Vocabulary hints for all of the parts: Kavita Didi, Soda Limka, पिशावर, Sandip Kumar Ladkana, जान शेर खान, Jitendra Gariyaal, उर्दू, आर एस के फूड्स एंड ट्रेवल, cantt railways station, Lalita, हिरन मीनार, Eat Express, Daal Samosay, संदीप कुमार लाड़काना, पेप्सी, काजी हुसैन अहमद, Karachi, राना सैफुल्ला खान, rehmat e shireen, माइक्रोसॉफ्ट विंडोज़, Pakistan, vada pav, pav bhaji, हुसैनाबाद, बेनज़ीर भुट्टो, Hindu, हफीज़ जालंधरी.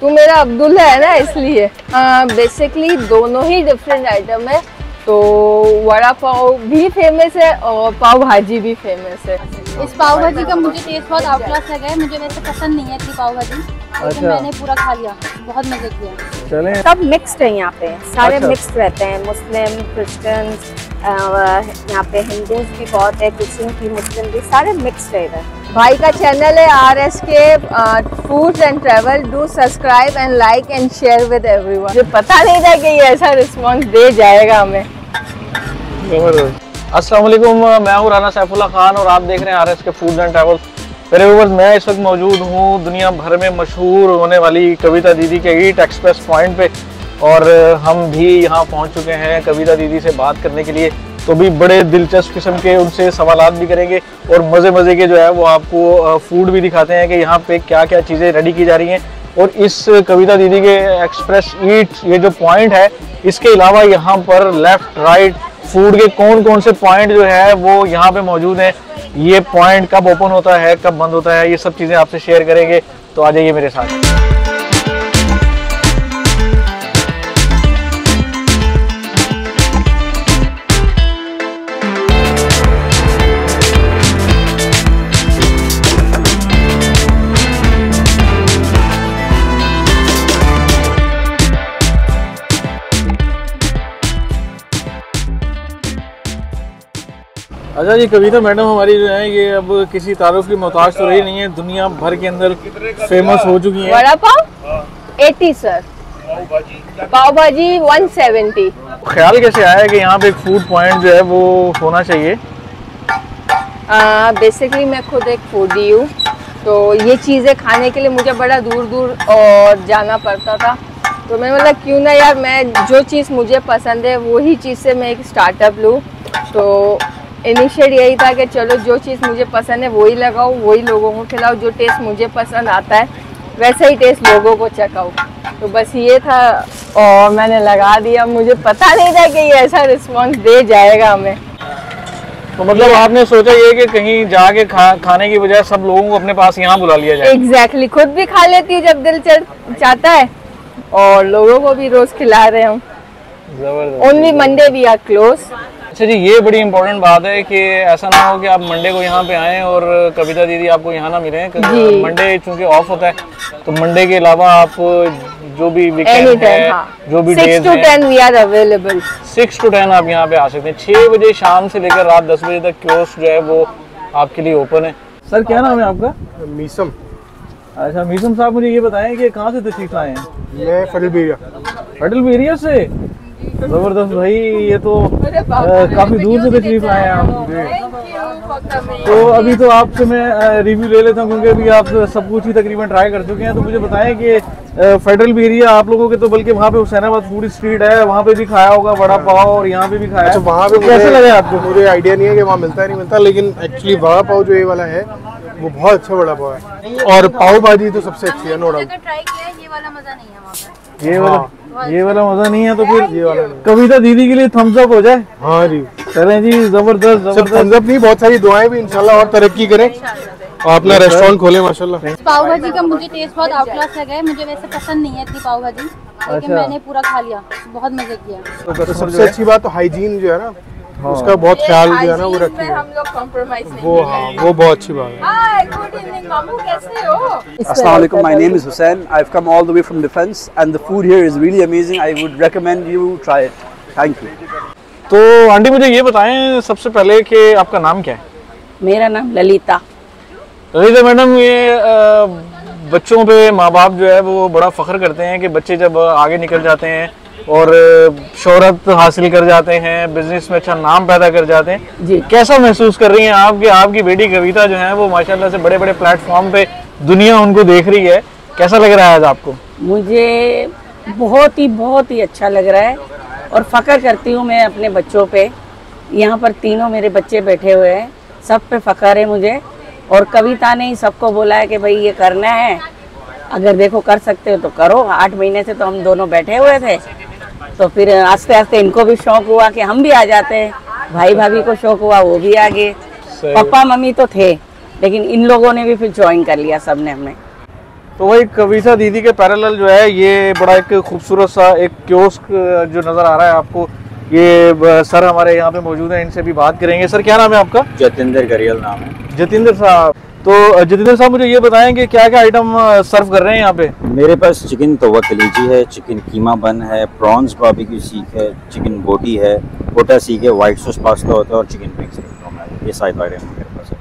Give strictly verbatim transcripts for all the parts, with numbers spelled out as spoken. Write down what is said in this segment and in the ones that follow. तू मेरा अब्दुल है ना इसलिए। बेसिकली दोनों ही डिफरेंट आइटम है, तो वड़ा पाव भी फेमस है और पाव भाजी भी फेमस है। इस पाव भाजी का मुझे टेस्ट बहुत आउटक्लास लगा है, मुझे वैसे पसंद नहीं है इतनी पाव भाजी। अच्छा। मैंने पूरा खा लिया, बहुत मजे किया। चले सब मिक्स्ड है यहाँ पे, सारे अच्छा। मिक्स्ड रहते हैं, मुस्लिम क्रिश्चियन, यहाँ पे हिंदूज भी बहुत है, क्रिश्चियन भी मुस्लिम भी, सारे मिक्स है इधर। भाई का चैनल है आर एस के फूड्स एंड ट्रेवल, do subscribe and like and share with everyone. मुझे पता नहीं था कि ये ऐसा रिस्पांस दे जाएगा हमें। अस्सलाम वालेकुम, मैं हूँ राना सैफुल्ला खान और आप देख रहे हैं आर एस के फूड्स एंड ट्रेवल। मेरे व्यूअर्स, मैं इस वक्त मौजूद हूँ दुनिया भर में मशहूर होने वाली कविता दीदी के ईट एक्सप्रेस पॉइंट पे, और हम भी यहाँ पहुँच चुके हैं कविता दीदी से बात करने के लिए। तो भी बड़े दिलचस्प किस्म के उनसे सवालात भी करेंगे और मज़े मज़े के जो है वो आपको फूड भी दिखाते हैं कि यहाँ पे क्या क्या चीज़ें रेडी की जा रही हैं। और इस कविता दीदी के एक्सप्रेस ईट ये जो पॉइंट है, इसके अलावा यहाँ पर लेफ़्ट राइट फूड के कौन कौन से पॉइंट जो है वो यहाँ पर मौजूद हैं, ये पॉइंट कब ओपन होता है कब बंद होता है, ये सब चीज़ें आपसे शेयर करेंगे। तो आ जाइए मेरे साथ। अच्छा जी, कविता मैडम हमारी जो है ये अब किसी तारुफ की मोहताज तो रही नहीं है, दुनिया भर के अंदर फेमस हो चुकी है। वड़ा पाव अस्सी सर, पाव भाजी एक सौ सत्तर। ख्याल कैसे आया कि यहाँ पे एक फूड पॉइंट जो है वो होना चाहिए? बेसिकली मैं खुद एक फूडी हूँ, तो ये चीज़ें खाने के लिए मुझे बड़ा दूर दूर और जाना पड़ता था, तो मैंने मतलब क्यों ना यार मैं जो चीज़ मुझे पसंद है वही चीज़ से मैं एक स्टार्टअप लूँ। तो इनिशियल यही था कि चलो जो चीज़ मुझे पसंद है वही लगाओ, वही लोगों को खिलाओ, जो टेस्ट मुझे पसंद आता है वैसा ही टेस्ट लोगों को चखाओ, तो बस ये था। और मैंने लगा दिया, मुझे पता नहीं था कि ये ऐसा रिस्पांस दे जाएगा हमें। तो मतलब आपने सोचा ये कि कहीं जाके खा, खाने की बजाय सब लोगों को अपने पास यहाँ बुला लिया जाए? एग्जैक्टली, खुद भी खा लेती हूँ जब दिल चाहता है और लोगों को भी रोज़ खिला रहे हूँ। Only Monday we are close. अच्छा जी, ये बड़ी इम्पोर्टेंट बात है कि ऐसा ना हो कि आप मंडे को यहाँ पे आएँ और कविता दीदी आपको यहाँ ना मिले। मंडे चूंकि ऑफ होता है, तो मंडे के अलावा आप जो भी वीकेंड है, हाँ। जो भी डेज है, six to ten we are available. Six to ten आप यहाँ पे आ सकते हैं। छः बजे शाम से लेकर रात दस बजे तक कियोस्क जो है वो आपके लिए ओपन है। सर क्या नाम है आपका? मीसम। अच्छा मीसम साहब, मुझे ये बताएं कि कहाँ से तशरीफ लाए हैं? मैं फटलबेरिया। फटलबेरिया से? जबरदस्त भाई, ये तो काफी दूर से तशरीफ आए हैं आप। तो अभी तो आपसे मैं रिव्यू ले लेता हूँ, क्योंकि अभी आप सब कुछ ही तकरीबन ट्राई कर चुके हैं। तो मुझे बताएं कि फेडरल भी एरिया आप लोगों के, तो बल्कि वहाँ पे हुसैनाबाद फूड स्ट्रीट है, वहाँ पे भी खाया होगा वड़ा पाव और यहाँ पे भी खाया। अच्छा, वहाँ पे कैसे लगे आपको? मुझे आइडिया नहीं है कि वहाँ मिलता है नहीं मिलता, लेकिन एक्चुअली वड़ा पाव जो ये वाला है वो बहुत अच्छा वड़ा पाव है, और पाव भाजी तो सबसे अच्छी है। नो डाउट, ये वाला मजा नहीं है वहाँ पे, ये वाला ये वाला मजा नहीं है। तो फिर ये वाला कविता दीदी के लिए थम्स अप हो जाए। हाँ जी, चलें जी, जबरदस्त जबरदस्त थम्स अप नहीं, बहुत सारी दुआएं भी इंशाल्लाह, और तरक्की करें और अपना रेस्टोरेंट खोले माशाल्लाह। पाव भाजी का मुझे टेस्ट बहुत आउटक्लास लगा है, मुझे वैसे पसंद नहीं है इतनी पाव भाजी, लेकिन मैंने पूरा खा लिया, बहुत मजे किया। सबसे अच्छी बात तो हाइजीन जो है ना, उसका बहुत ख्याल जो है ना वो रखते हैं वो, हाँ वो बहुत अच्छी बात है। गुड इवनिंग मामू, कैसे हो? अस्सलाम वालेकुम, my name is Hussain, I have come all the way from Defence and the food here is really amazing, I would recommend you try it. Thank you. तो आंटी मुझे ये बताएं सबसे पहले कि आपका नाम क्या है? मेरा नाम ललिता। ललिता मैडम, ये बच्चों पे माँ बाप जो है वो बड़ा फख्र करते हैं कि बच्चे जब आगे निकल जाते हैं और शोहरत हासिल कर जाते हैं, बिजनेस में अच्छा नाम पैदा कर जाते हैं जी। कैसा महसूस कर रही हैं आप कि आपकी बेटी कविता जो है वो माशाल्लाह से बड़े बड़े प्लेटफॉर्म पे दुनिया उनको देख रही है, कैसा लग रहा है आज आपको? मुझे बहुत ही बहुत ही अच्छा लग रहा है और फ़ख्र करती हूँ मैं अपने बच्चों पे। यहाँ पर तीनों मेरे बच्चे बैठे हुए हैं, सब पे फ़ख्र है मुझे, और कविता ने ही सबको बोला है कि भाई ये करना है, अगर देखो कर सकते हो तो करो। आठ महीने से तो हम दोनों बैठे हुए थे, तो फिर आस्ते आस्ते इनको भी शौक हुआ कि हम भी आ जाते हैं, भाई भाभी को शौक हुआ वो भी आ गए। पापा मम्मी तो थे, लेकिन इन लोगों ने भी फिर ज्वाइन कर लिया सबने हमें। तो वही कविता दीदी के पैरेलल जो है ये बड़ा एक खूबसूरत सा एक कियोस्क जो नज़र आ रहा है आपको, ये सर हमारे यहाँ पे मौजूद हैं, इनसे भी बात करेंगे। सर क्या नाम है आपका? जितेंद्र गरियाल नाम है। जितेंद्र साहब, तो जितेंद्र साहब मुझे ये बताएं कि क्या क्या आइटम सर्व कर रहे हैं यहाँ पे? मेरे पास चिकन तवा कलेजी है, चिकन कीमा बन है, प्रॉन्स बारबेक्यू सीख है, चिकन बोटी है, पोटा सीख है, वाइट सॉस पास्ता होता है और चिकन विंग्स है। ये सारे आइटम मेरे पास है।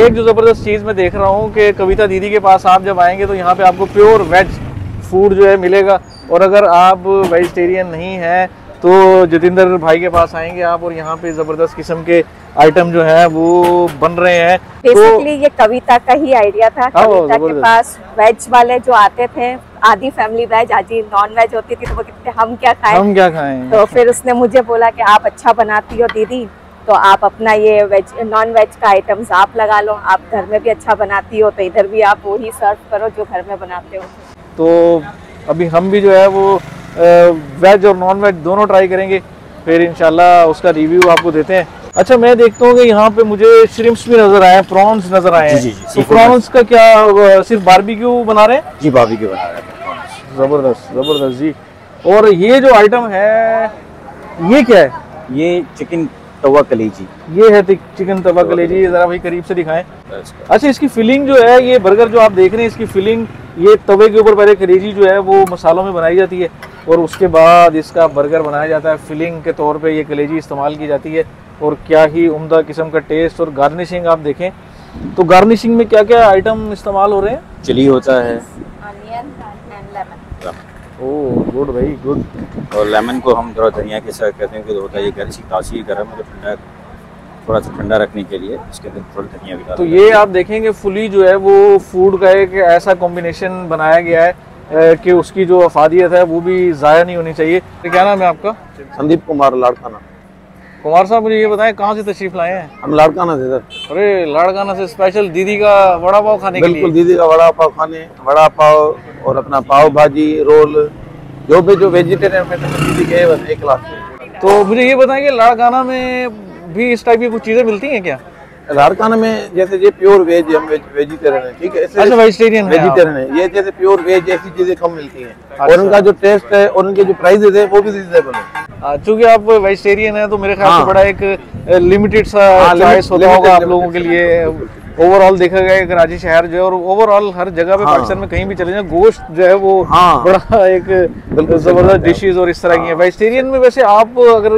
एक जो ज़बरदस्त चीज़ मैं देख रहा हूँ कि कविता दीदी के पास आप जब आएंगे तो यहाँ पे आपको प्योर वेज फूड जो है मिलेगा, और अगर आप वेजिटेरियन नहीं हैं तो जितेंद्र भाई के पास आएंगे आप, और यहाँ पे ज़बरदस्त किस्म के आइटम जो हैं वो बन रहे हैं। बेसिकली तो, ये कविता का ही आइडिया था। कविता के पास वेज वाले जो आते थे, आधी फैमिली वेज आधी नॉन वेज होती थी, तो वो कहते हम क्या खाएं हम क्या खाएं तो फिर उसने मुझे बोला कि आप अच्छा बनाती हो दीदी, तो आप अपना ये वेज नॉन वेज का आइटम्स आप लगा लो, आप घर में भी अच्छा बनाती हो तो इधर भी आप वही सर्व करो जो घर में बनाते हो। तो अभी हम भी जो है वो वेज और नॉन वेज दोनों ट्राई करेंगे, फिर इंशाल्लाह उसका रिव्यू आपको देते हैं। अच्छा, मैं देखता हूँ कि यहाँ पे मुझे श्रिम्प्स भी नजर आए, प्रॉन्स नजर आए हैं। तो प्रॉन्स का क्या सिर्फ बारबेक्यू बना रहे हैं? जी बारबेक्यू बना रहे हैं। जबरदस्त जबरदस्त जी। और ये जो आइटम है ये क्या है? ये चिकन तवा कलेजी। ये है चिकन तवा कलेजी, जरा भाई करीब से दिखाएं। अच्छा, इसकी फिलिंग जो है, ये बर्गर जो आप देख रहे हैं इसकी फिलिंग ये तवे के ऊपर पहले कलेजी जो है वो मसालों में बनाई जाती है और उसके बाद इसका बर्गर बनाया जाता है। फिलिंग के तौर पे ये कलेजी इस्तेमाल की जाती है और क्या ही उम्दा किस्म का टेस्ट। और गार्निशिंग आप देखें तो गार्निशिंग में क्या क्या आइटम इस्तेमाल हो रहे हैं? चिली होता है, ओह गुड भाई गुड, और लेमन को हम थोड़ा धनिया के साथ कहते हैं कि होता है ये गर्ची तासीर गर्म है तो ठंडा, थोड़ा सा ठंडा रखने के लिए इसके अंदर थोड़ा धनिया भी डाल। तो ये आप देखेंगे फुली जो है वो फूड का एक ऐसा कॉम्बिनेशन बनाया गया है कि उसकी जो अफादियत है वो भी ज़ाया नहीं होनी चाहिए। तो क्या नाम है आपका? संदीप कुमार लाड़काना। कुमार साहब मुझे ये बताएं कहाँ से तशरीफ लाए हैं? हम लाड़काना से सर। अरे लाड़काना से स्पेशल दीदी का वड़ा पाव खाने के लिए? बिल्कुल, दीदी का वड़ा पाव खाने, वड़ा पाव और अपना पाव भाजी, रोल, जो भी जो वेजिटेरियन में दीदी के बस एक क्लास में। तो मुझे ये बताएं कि लाड़काना में भी इस टाइप की कुछ चीज़ें मिलती हैं क्या? लाड़काना में जैसे ये प्योर वेज, हम वेजिटेरियन है, ठीक है, अच्छा वेजिटेरियन वेजिटेरियन है, ये जैसे प्योर वेज ऐसी चीजें कम मिलती हैं और उनका जो टेस्ट है और उनके जो प्राइसेस है वो भी रीजनेबल है। चूँकि आप वेजिटेरियन है तो मेरे ख्याल से बड़ा एक लिमिटेड सा चॉइस होता होगा आप लोगों के लिए। ओवरऑल देखा गया कराची शहर जो है और ओवरऑल हर जगह पे पाकिस्तान में कहीं भी चले जाए गोश्त जो है वो बड़ा एक जबरदस्त डिशेज और इस तरह की है। वेजिटेरियन में वैसे आप अगर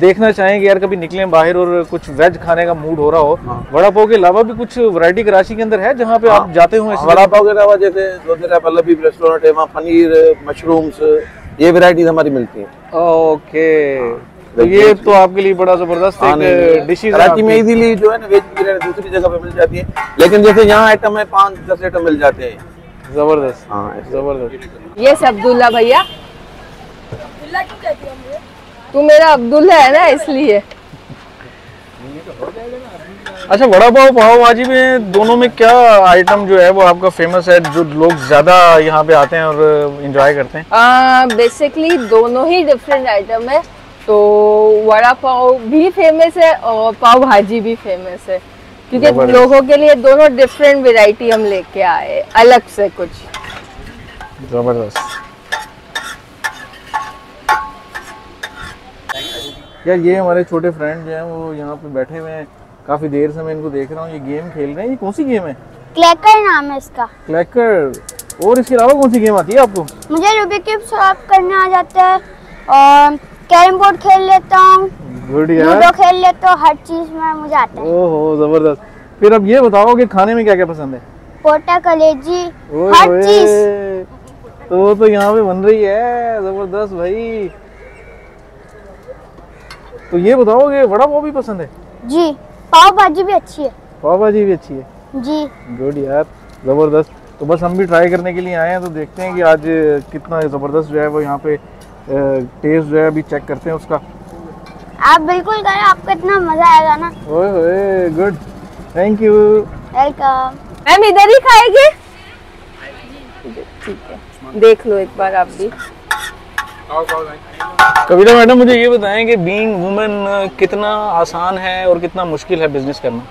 देखना चाहेंगे यार कभी निकले बाहर और कुछ वेज खाने का मूड हो रहा हो, हाँ। वड़ा पाव के अलावा भी कुछ वैरायटी कराची के अंदर है जहाँ पे हाँ। आप जाते हो? वड़ा पाव के अलावा जैसे रेस्टोरेंट है वहाँ पनीर, मशरूम्स, ये वैरायटीज हमारी मिलती है। ओके, तो ये तो आपके लिए बड़ा जबरदस्त एक डिशेज कराची में इजीली जो है ना वेज दूसरी जगह पे मिल जाती है, लेकिन जैसे यहाँ आइटम है पाँच दस आइटम मिल जाते हैं। जबरदस्त, हाँ जबरदस्त। ये अब्दुल्ला भैया, तू मेरा अब्दुल्ला है ना इसलिए। अच्छा, वड़ा पाव पाव भाजी में दोनों में क्या आइटम जो है वो आपका फेमस है जो लोग ज्यादा यहाँ पे आते हैं और एंजॉय करते हैं? बेसिकली दोनों ही डिफरेंट आइटम है, तो वड़ा पाव भी फेमस है और पाव भाजी भी फेमस है, क्योंकि लोगों के लिए दोनों डिफरेंट वेराइटी हम लेके आए अलग से कुछ। जबरदस्त यार, ये हमारे छोटे फ्रेंड जो हैं वो यहाँ पे बैठे हुए हैं काफी देर से, मैं इनको देख रहा हूँ ये गेम खेल रहे हैं। ये कौन सी गेम है? क्लैकर नाम है इसका, क्लैकर। और इसके अलावा कौन सी गेम आती है आपको? मुझे रूबिक क्यूब सॉल्व करने आ जाता है और कैरम बोर्ड खेल लेता हूँ, लूडो खेल लेता हूँ, हर चीज में मुझे आता है। ओहो जबरदस्त। फिर अब ये बताओ कि खाने में क्या क्या पसंद है? पोटा कलेजी, हर चीज। तो तो यहाँ पे बन रही है जबरदस्त भाई। तो ये बताओ कि वड़ा पाव भी पसंद है? जी, पाव भाजी भी अच्छी है। पाव भाजी भी अच्छी है जी। गुड यार जबरदस्त। तो बस हम भी ट्राई करने के लिए आए हैं, तो देखते हैं कि आज कितना जबरदस्त जो है वो यहाँ पे टेस्ट जो है अभी चेक करते हैं उसका। आप बिल्कुल करें, आपको इतना मजा आएगा ना। ओए ओए good, thank you, welcome. Ma'am इधर ही खाएंगे? ठीक है, देख लो एक बार आप भी। कविता मैडम मुझे ये बताएं कि बीइंग वुमेन कितना आसान है और कितना मुश्किल है बिजनेस करना?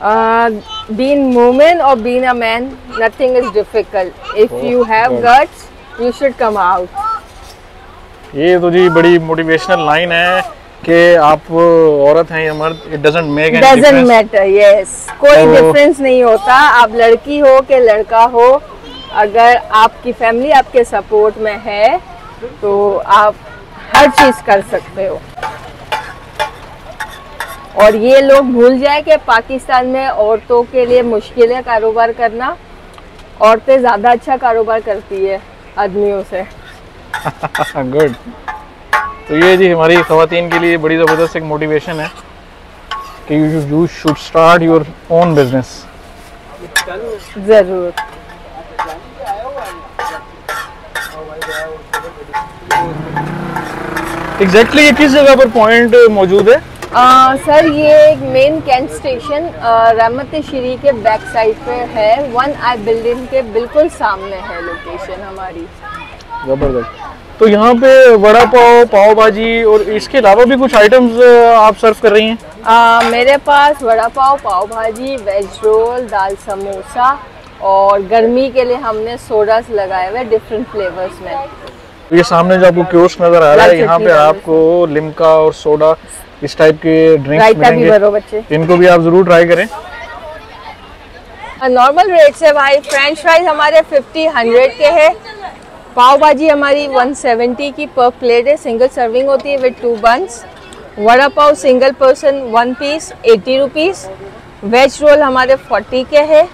Uh, being woman or being a man, nothing is difficult. If oh, you have oh. guts, you should come out. ये तो जी बड़ी motivational line है कि आप औरत हैं या मर्द, it doesn't make any difference. Doesn't matter, yes. कोई difference नहीं होता. आप लड़की हो के लड़का हो, अगर आपकी family आपके support में है, तो आप हर चीज कर सकते हो. और ये लोग भूल जाए कि पाकिस्तान में औरतों के लिए मुश्किल है कारोबार करना. औरतें ज़्यादा अच्छा कारोबार करती है आदमियों से. गुड. तो ये जी हमारी ख़वातीन के लिए बड़ी ज़बरदस्त एक मोटिवेशन है कि you should start your own business. ज़रूर. एग्जैक्टली ये किस जगह पर पॉइंट मौजूद है? आ, सर ये एक मेन कैंट स्टेशन रहमत शरी के बैक साइड पे है. वन आई बिल्डिंग के बिल्कुल सामने है लोकेशन हमारी. जबरदस्त. तो यहाँ पे वड़ा पाव, पाव भाजी और इसके अलावा भी कुछ आइटम्स आप सर्व कर रही हैं? आ, मेरे पास वड़ा पाव, पाव भाजी, वेज रोल, दाल समोसा और गर्मी के लिए हमने सोडास लगाए हुए डिफरेंट फ्लेवर्स में. ये सामने जो आपको कियोस्क नजर आ रहा है, यहाँ पे आपको लिमका और सोडा इस टाइप के ड्रिंक्स मिलेंगे. इनको भी आप जरूर ट्राई करें. नॉर्मल रेट से भाई फ्रेंच फ्राइज हमारे फिफ्टी हंड्रेड के है. पाव भाजी हमारी वन सेवेंटी की पर प्लेट है, सिंगल सर्विंग होती है with two buns. Vada pav single person one piece eighty rupees. Veg roll हमारे फोर्टी के है.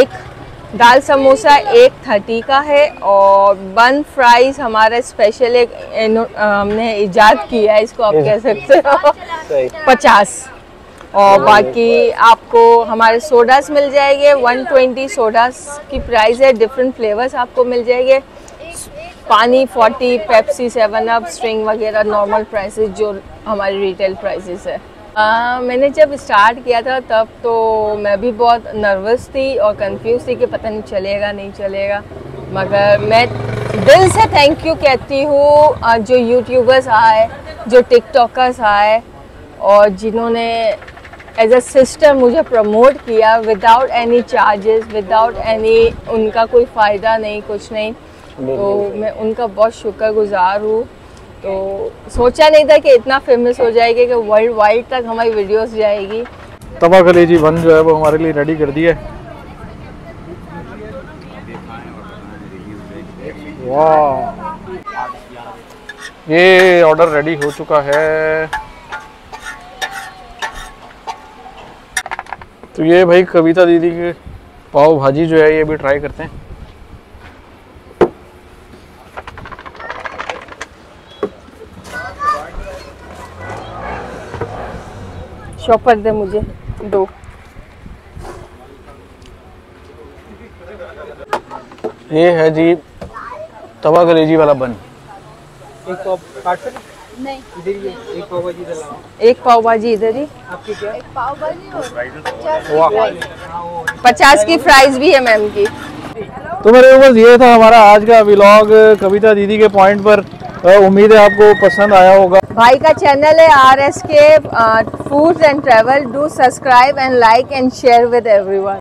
एक दाल समोसा एक थर्टी का है. और बन फ्राइज हमारा स्पेशल एक हमने इजाद किया है, इसको आप कह सकते हो, पचास. और बाकी आपको हमारे सोडास मिल जाएंगे. वन ट्वेंटी सोडास की प्राइस है. डिफरेंट फ्लेवर्स आपको मिल जाएंगे. पानी forty, पेप्सी, seven up, Sting वगैरह नॉर्मल प्राइसेस जो हमारी रिटेल प्राइसेस है. आ, मैंने जब स्टार्ट किया था तब तो मैं भी बहुत नर्वस थी और कंफ्यूज थी कि पता नहीं चलेगा नहीं चलेगा. मगर मैं दिल से थैंक यू कहती हूँ जो यूट्यूबर्स आए, जो टिकटॉकर्स आए और जिन्होंने एज अ सिस्टर मुझे प्रमोट किया without any charges, without any उनका कोई फ़ायदा नहीं, कुछ नहीं. तो मैं उनका बहुत शुक्रगुजार हूँ. तो सोचा नहीं था कि इतना फेमस हो जाएगी कि वर्ल्ड वाइड तक हमारी वीडियोस जाएगी. तवा कलेजी बन जो है वो हमारे लिए रेडी कर दी है. वाह, ये ऑर्डर रेडी हो चुका है. तो ये भाई कविता दीदी के पाव भाजी जो है ये भी ट्राई करते हैं. शॉपर दे मुझे दो. ये है जी तवा कलेजी वाला बन. एक पाव काट सकते नहीं इधर. ये एक पाव भाजी इधर लाओ. एक पाव भाजी इधर ही आपकी क्या? एक पाव भाजी पचास की प्राइस भी है मैम की. तो मेरे ऊपर ये था हमारा आज का व्लॉग कविता दीदी के पॉइंट पर. उम्मीद है आपको पसंद आया होगा. भाई का चैनल है आर एस के फूड्स एंड ट्रेवल. Do subscribe and like and share with everyone.